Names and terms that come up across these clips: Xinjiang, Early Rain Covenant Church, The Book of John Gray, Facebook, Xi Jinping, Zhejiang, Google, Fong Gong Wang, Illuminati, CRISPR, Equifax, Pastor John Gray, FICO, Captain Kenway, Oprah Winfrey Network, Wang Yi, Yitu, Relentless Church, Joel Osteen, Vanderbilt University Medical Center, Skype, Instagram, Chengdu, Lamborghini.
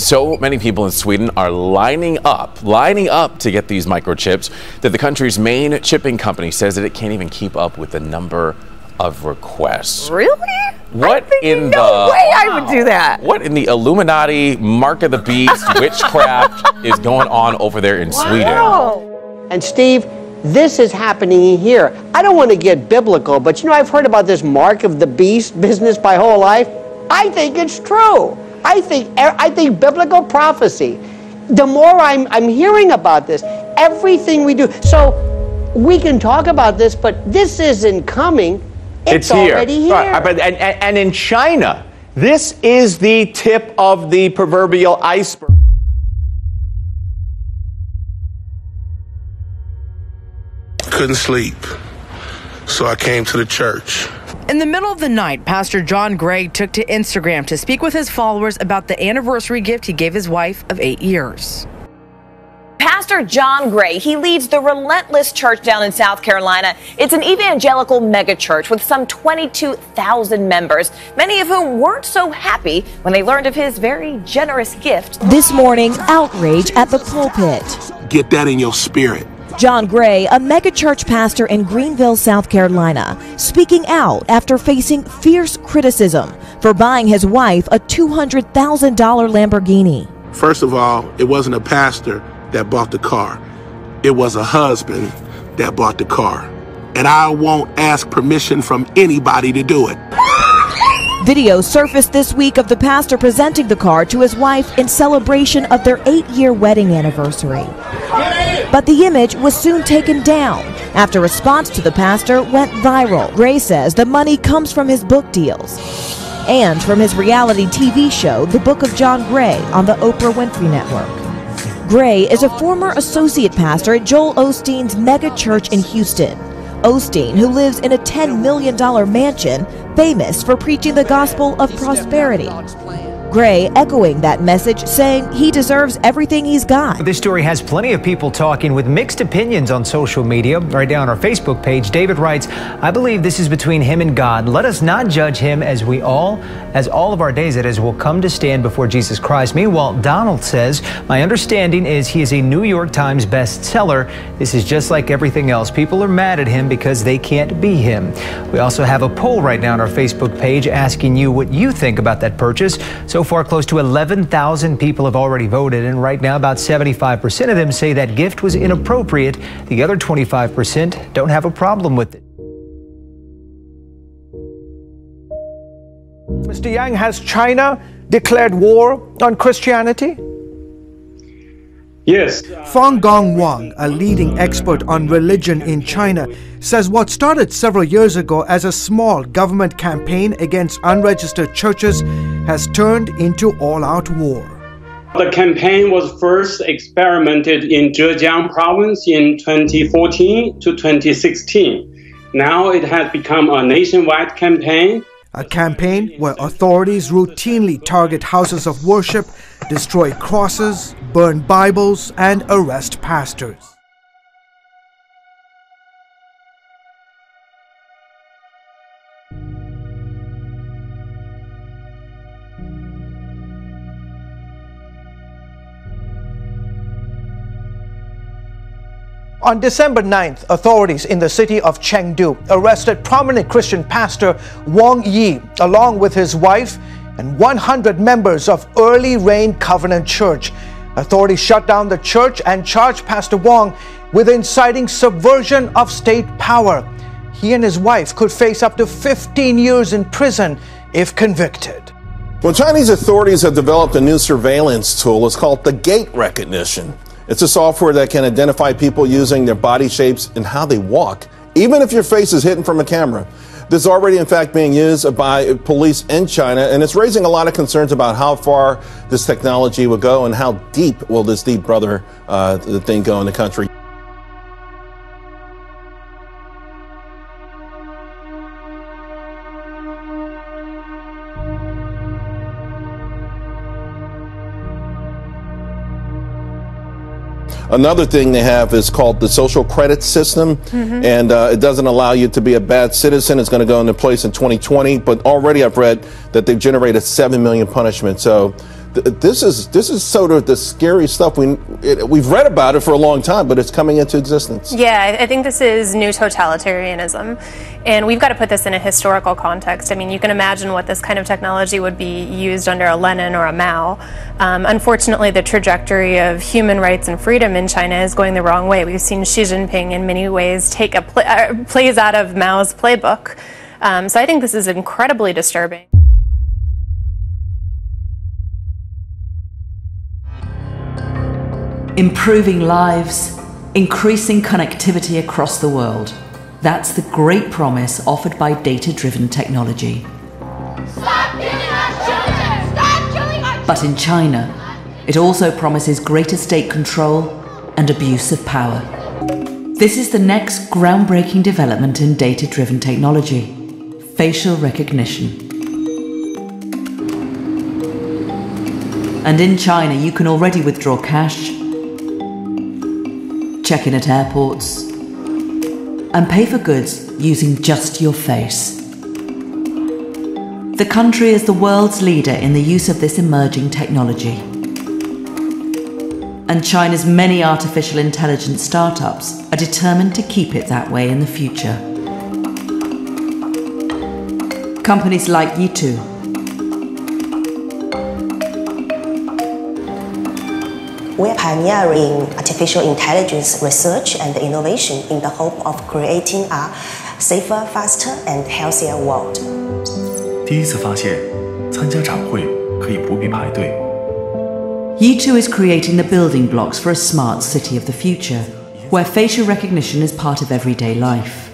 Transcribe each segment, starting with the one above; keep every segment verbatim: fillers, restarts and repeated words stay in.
So many people in Sweden are lining up, lining up to get these microchips that the country's main chipping company says that it can't even keep up with the number of requests. Really? What in the no way I would do that? What in the Illuminati, mark of the beast, witchcraft is going on over there in wow. Sweden? And Steve, this is happening here. I don't want to get biblical, but you know, I've heard about this mark of the beast business my whole life. I think it's true. I think I think biblical prophecy. The more I'm I'm hearing about this, everything we do. So we can talk about this, but this isn't coming. It's, it's already here. here. Right. But, and, and, and in China, this is the tip of the proverbial iceberg. Couldn't sleep, so I came to the church. In the middle of the night, Pastor John Gray took to Instagram to speak with his followers about the anniversary gift he gave his wife of eight years. Pastor John Gray, he leads the Relentless Church down in South Carolina. It's an evangelical megachurch with some twenty-two thousand members, many of whom weren't so happy when they learned of his very generous gift. This morning, outrage at the pulpit. Get that in your spirit. John Gray, a megachurch pastor in Greenville, South Carolina, speaking out after facing fierce criticism for buying his wife a two hundred thousand dollar Lamborghini. First of all, it wasn't a pastor that bought the car. It was a husband that bought the car. And I won't ask permission from anybody to do it. Video surfaced this week of the pastor presenting the car to his wife in celebration of their eight-year wedding anniversary. But the image was soon taken down after a response to the pastor went viral. Gray says the money comes from his book deals and from his reality T V show, The Book of John Gray, on the Oprah Winfrey Network. Gray is a former associate pastor at Joel Osteen's mega church in Houston. Osteen, who lives in a ten million dollar mansion, famous for preaching the gospel of prosperity. Gray echoing that message, saying he deserves everything he's got. This story has plenty of people talking with mixed opinions on social media. Right down our Facebook page, David writes, I believe this is between him and God. Let us not judge him as we all, as all of our days it is, will come to stand before Jesus Christ. Meanwhile, Donald says, my understanding is he is a New York Times bestseller. This is just like everything else. People are mad at him because they can't be him. We also have a poll right now on our Facebook page asking you what you think about that purchase. So So far, close to eleven thousand people have already voted, and right now about seventy-five percent of them say that gift was inappropriate. The other twenty-five percent don't have a problem with it. Mister Yang, has China declared war on Christianity? Yes. Fong Gong Wang, a leading expert on religion in China, says what started several years ago as a small government campaign against unregistered churches has turned into all-out war. The campaign was first experimented in Zhejiang province in twenty fourteen to twenty sixteen. Now it has become a nationwide campaign. A campaign where authorities routinely target houses of worship, destroy crosses, burn Bibles, and arrest pastors. On December ninth, authorities in the city of Chengdu arrested prominent Christian pastor Wang Yi, along with his wife and one hundred members of Early Rain Covenant Church. Authorities shut down the church and charged Pastor Wang with inciting subversion of state power. He and his wife could face up to fifteen years in prison if convicted. Well, Chinese authorities have developed a new surveillance tool. It's called the gait recognition. It's a software that can identify people using their body shapes and how they walk, even if your face is hidden from a camera. This is already, in fact, being used by police in China, and it's raising a lot of concerns about how far this technology will go and how deep will this deep brother uh, thing go in the country. Another thing they have is called the social credit system, mm-hmm. and uh, it doesn't allow you to be a bad citizen. It's going to go into place in twenty twenty, but already I've read that they've generated seven million punishments. So This is this is sort of the scary stuff. We it, we've read about it for a long time, but it's coming into existence. Yeah, I think this is new totalitarianism, and we've got to put this in a historical context. I mean, you can imagine what this kind of technology would be used under a Lenin or a Mao. Um, unfortunately, the trajectory of human rights and freedom in China is going the wrong way. We've seen Xi Jinping in many ways take a pl- uh, plays out of Mao's playbook. Um, so I think this is incredibly disturbing. Improving lives, increasing connectivity across the world. That's the great promise offered by data-driven technology. Stop killing our children! Stop killing our children! But in China, it also promises greater state control and abuse of power. This is the next groundbreaking development in data-driven technology, facial recognition. And in China, you can already withdraw cash, check in at airports, and pay for goods using just your face. The country is the world's leader in the use of this emerging technology. And China's many artificial intelligence startups are determined to keep it that way in the future. Companies like Yitu, we're pioneering artificial intelligence research and innovation in the hope of creating a safer, faster, and healthier world. 第一次发现，参加展会可以不必排队。Yitu is creating the building blocks for a smart city of the future, where facial recognition is part of everyday life.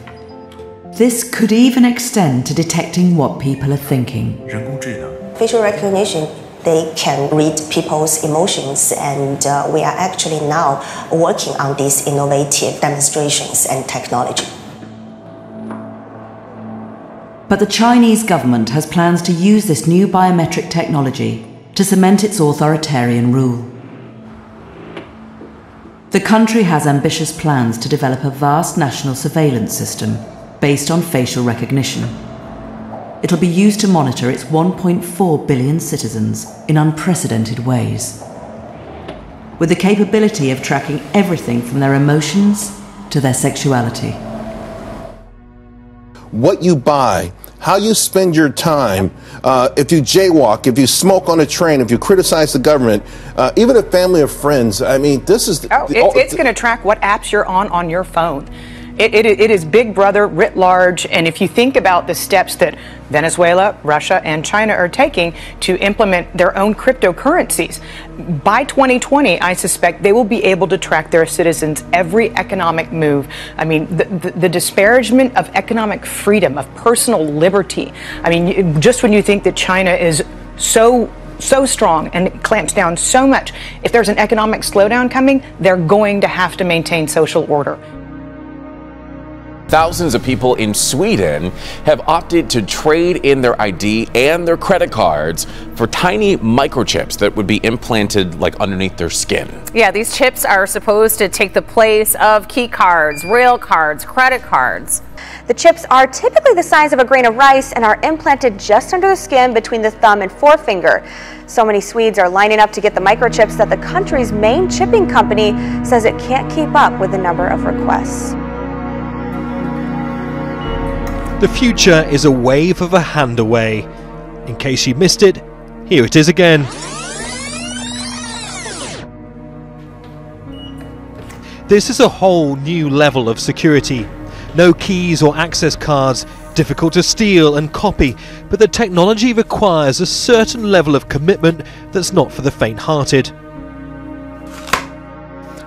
This could even extend to detecting what people are thinking. 人工智能 Facial recognition. They can read people's emotions, and uh, we are actually now working on these innovative demonstrations and technology. But the Chinese government has plans to use this new biometric technology to cement its authoritarian rule. The country has ambitious plans to develop a vast national surveillance system based on facial recognition. It'll be used to monitor its one point four billion citizens in unprecedented ways, with the capability of tracking everything from their emotions to their sexuality. What you buy, how you spend your time, uh, if you jaywalk, if you smoke on a train, if you criticize the government, uh, even a family of friends. I mean, this is... Oh, it's, it's going to track what apps you're on on your phone. It, it, it is Big Brother writ large, and if you think about the steps that Venezuela, Russia, and China are taking to implement their own cryptocurrencies, by twenty twenty, I suspect they will be able to track their citizens' every economic move. I mean, the, the, the disparagement of economic freedom, of personal liberty. I mean, just when you think that China is so... so strong and it clamps down so much, if there's an economic slowdown coming, they're going to have to maintain social order. Thousands of people in Sweden have opted to trade in their I D and their credit cards for tiny microchips that would be implanted like underneath their skin. Yeah, these chips are supposed to take the place of key cards, rail cards, credit cards. The chips are typically the size of a grain of rice and are implanted just under the skin between the thumb and forefinger. So many Swedes are lining up to get the microchips that the country's main chipping company says it can't keep up with the number of requests. The future is a wave of a hand away. In case you missed it, here it is again. This is a whole new level of security. No keys or access cards, difficult to steal and copy, but the technology requires a certain level of commitment that's not for the faint-hearted.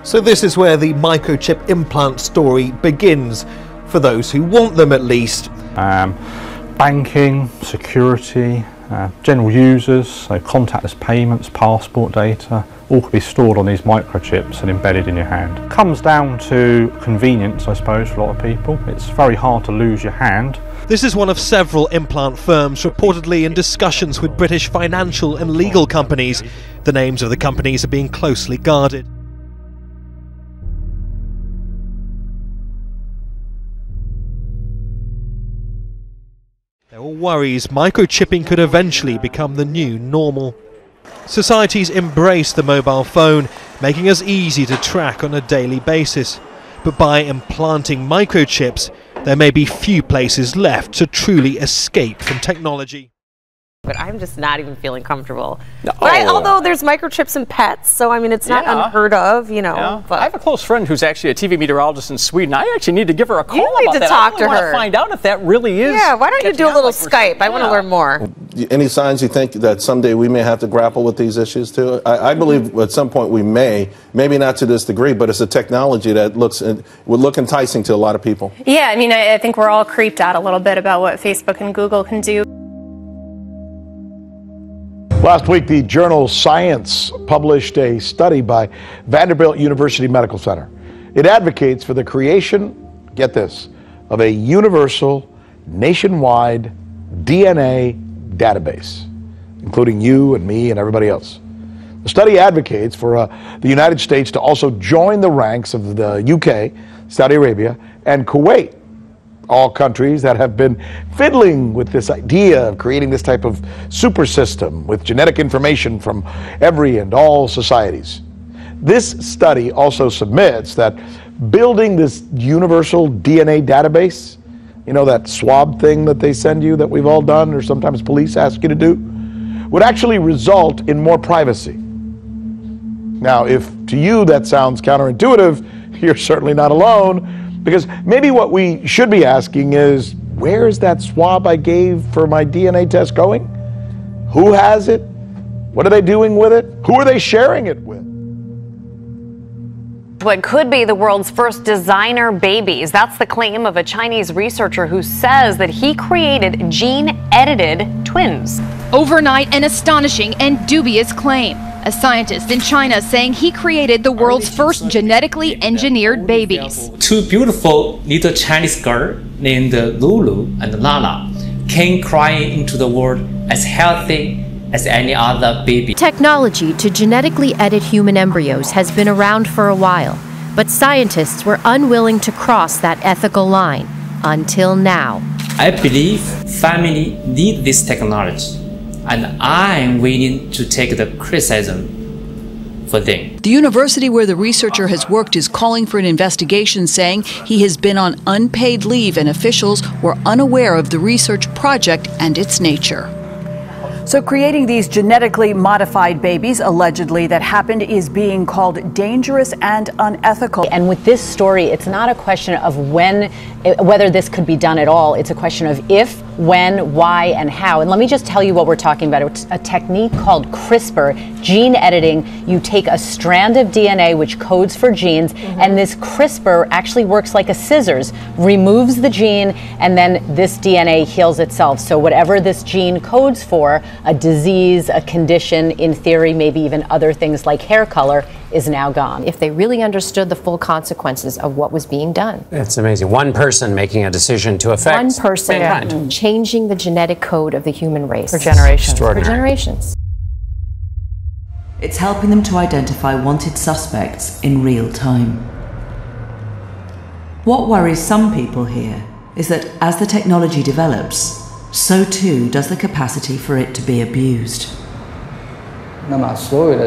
So this is where the microchip implant story begins, for those who want them at least. Um, banking, security, uh, general users, so contactless payments, passport data, all could be stored on these microchips and embedded in your hand. Comes down to convenience, I suppose, for a lot of people. It's very hard to lose your hand. This is one of several implant firms reportedly in discussions with British financial and legal companies. The names of the companies are being closely guarded. There were worries microchipping could eventually become the new normal. Society's embraced the mobile phone, making us easy to track on a daily basis. But by implanting microchips, there may be few places left to truly escape from technology. But I'm just not even feeling comfortable. No. Right? Oh. Although there's microchips in pets, so I mean, it's not yeah. unheard of, you know. Yeah. But I have a close friend who's actually a T V meteorologist in Sweden. I actually need to give her a call you need about to that. Talk I really to want her. to find out if that really is. Yeah, why don't you do a little like Skype? Yeah. I want to learn more. Any signs you think that someday we may have to grapple with these issues too? I, I believe at some point we may, maybe not to this degree, but it's a technology that looks in, would look enticing to a lot of people. Yeah, I mean, I, I think we're all creeped out a little bit about what Facebook and Google can do. Last week, the journal Science published a study by Vanderbilt University Medical Center. It advocates for the creation, get this, of a universal, nationwide D N A database, including you and me and everybody else. The study advocates for uh, the United States to also join the ranks of the U K, Saudi Arabia, and Kuwait, all countries that have been fiddling with this idea of creating this type of super system with genetic information from every and all societies. This study also submits that building this universal D N A database, you know, that swab thing that they send you that we've all done or sometimes police ask you to do, would actually result in more privacy. Now, if to you that sounds counterintuitive, you're certainly not alone. Because maybe what we should be asking is, where is that swab I gave for my D N A test going? Who has it? What are they doing with it? Who are they sharing it with? What could be the world's first designer babies. That's the claim of a Chinese researcher who says that he created gene-edited twins. Overnight, an astonishing and dubious claim. A scientist in China saying he created the world's first genetically engineered babies. Two beautiful little Chinese girls named Lulu and Lala came crying into the world as healthy as any other baby. Technology to genetically edit human embryos has been around for a while, but scientists were unwilling to cross that ethical line until now. I believe family need this technology. And I'm willing to take the criticism for them. The university where the researcher has worked is calling for an investigation, saying he has been on unpaid leave and officials were unaware of the research project and its nature. So creating these genetically modified babies, allegedly, that happened is being called dangerous and unethical. And with this story, it's not a question of when, whether this could be done at all. It's a question of if, when, why, and how. And let me just tell you what we're talking about. It's a technique called CRISPR, gene editing. You take a strand of D N A, which codes for genes, mm-hmm. and this CRISPR actually works like a scissors, removes the gene, and then this D N A heals itself. So whatever this gene codes for, a disease, a condition, in theory, maybe even other things like hair color, is now gone. If they really understood the full consequences of what was being done. It's amazing. One person making a decision to affect one person yeah. changing the genetic code of the human race. For generations. For generations. It's helping them to identify wanted suspects in real time. What worries some people here is that as the technology develops, so too does the capacity for it to be abused. Already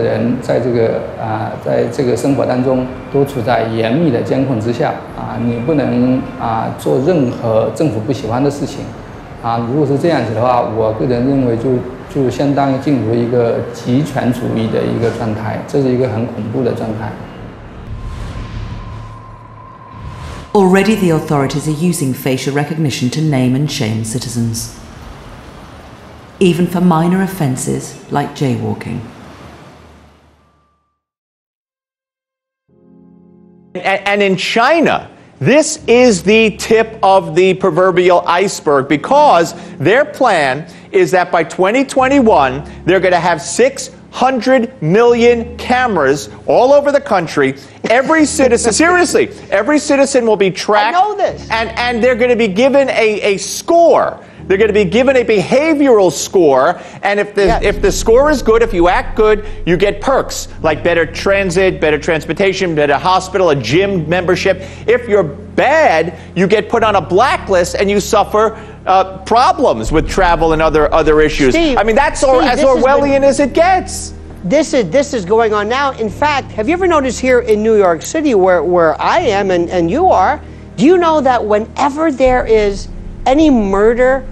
the authorities are using facial recognition to name and shame citizens, even for minor offences like jaywalking. And in China, this is the tip of the proverbial iceberg, because their plan is that by twenty twenty-one, they're going to have six hundred million cameras all over the country. Every citizen, seriously, every citizen will be tracked. I know this. And, and they're going to be given a, a score. They're going to be given a behavioral score, and if the, yes. if the score is good, if you act good, you get perks, like better transit, better transportation, better hospital, a gym membership. If you're bad, you get put on a blacklist and you suffer uh, problems with travel and other, other issues. Steve, I mean, that's, Steve, or, as Orwellian as it gets. This is, this is going on now. In fact, have you ever noticed here in New York City, where, where I am and, and you are, do you know that whenever there is any murder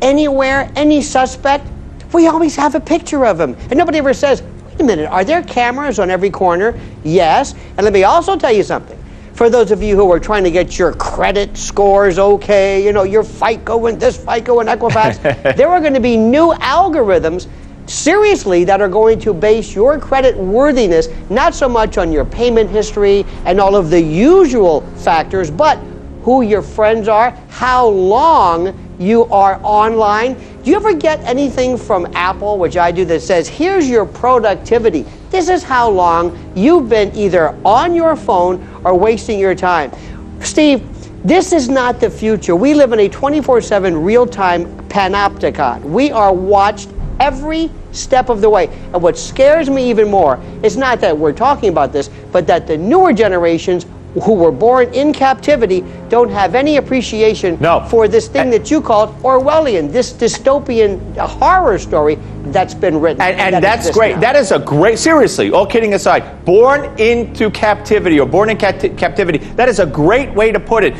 anywhere, any suspect, we always have a picture of him? And nobody ever says, wait a minute, are there cameras on every corner? Yes. And let me also tell you something. For those of you who are trying to get your credit scores okay, you know, your FICO and this FICO and Equifax, there are going to be new algorithms, seriously, that are going to base your credit worthiness not so much on your payment history and all of the usual factors, but who your friends are, how long you are online. Do you ever get anything from Apple, which I do, that says, here's your productivity? This is how long you've been either on your phone or wasting your time. Steve, this is not the future. We live in a twenty-four seven real-time panopticon. We are watched every step of the way. And what scares me even more is not that we're talking about this, but that the newer generations who were born in captivity don't have any appreciation no. for this thing that you called Orwellian, this dystopian horror story that's been written. And, and, and that that's great. Now. That is a great, seriously, all kidding aside, born into captivity or born in capti captivity, that is a great way to put it.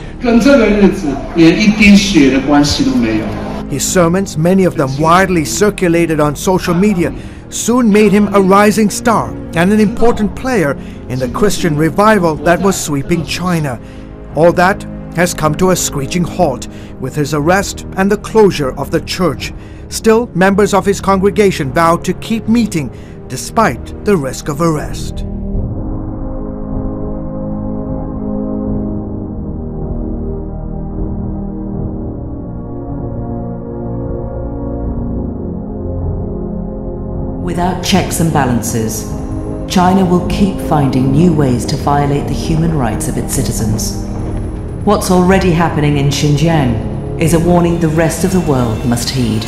His sermons, many of them widely circulated on social media, soon made him a rising star and an important player in the Christian revival that was sweeping China. All that has come to a screeching halt with his arrest and the closure of the church. Still, members of his congregation vowed to keep meeting despite the risk of arrest. Without checks and balances, China will keep finding new ways to violate the human rights of its citizens. What's already happening in Xinjiang is a warning the rest of the world must heed.